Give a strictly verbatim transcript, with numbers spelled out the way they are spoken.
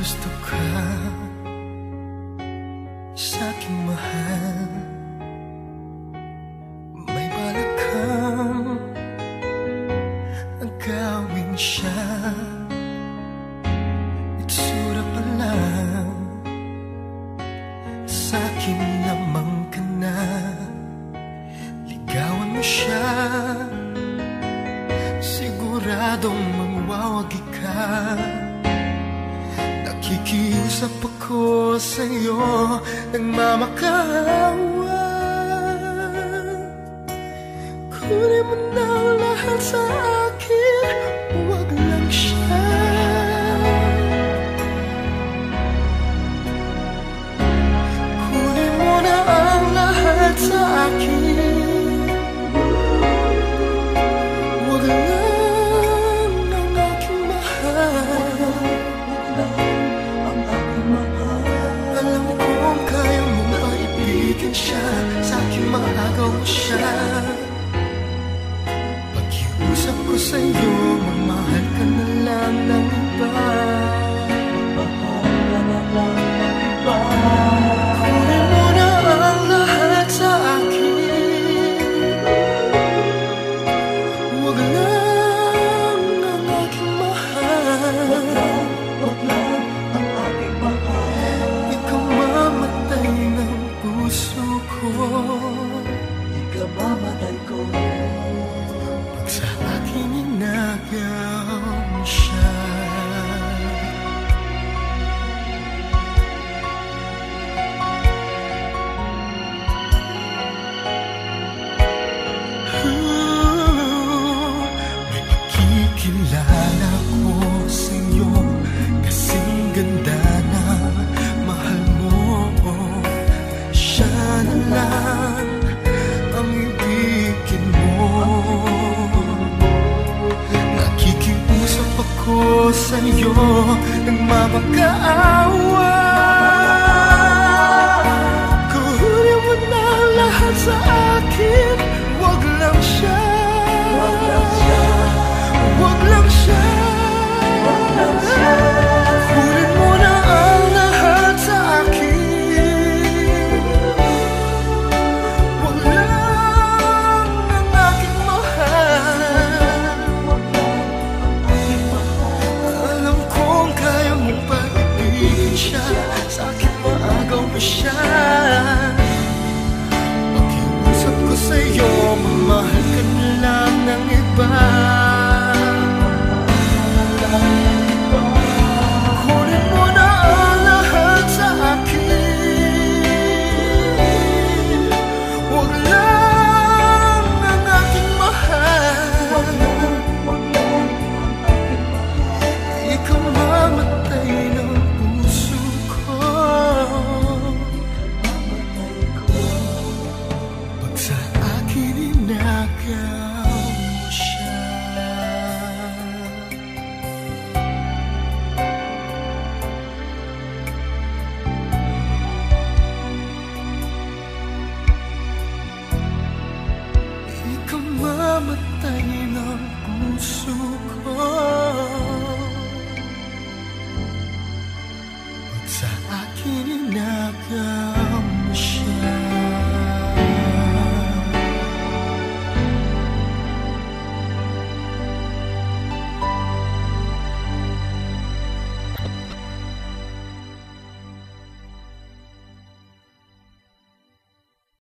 Gusto ka sa'king mahal, may balak kang agawin siya. Itsura pa lang sa'kin lamang ka na. Ligawan mo siya, siguradong magwawagi ka. Kikiusap ako sa'yo, nagmamakaawa. Kunin mo na lahat sa akin, huwag lang siya. Kunin mo na ang lahat sa akin. Sa'king maagaw mo siya. Pag-iusap ko sa'yo, mamahal ka na lang ng iba. Mamahal ka na lang ng iba. Kunin mo na ang lahat sa akin. Huwag lang ang aking mahal. Huwag lang, huwag lang ang aking mahal. Ikaw mamatay ng puso ko, ikamamatay ko pag sa akin inagaw mo siya. Ooh, may pagkikilala ko sa'yo, kasing ganda na mahal mo. Siya na lang ang ibigin mo. Nakikiusap ako sa'yo, nagmamakaawa. Kunin mo na lahat sa akin.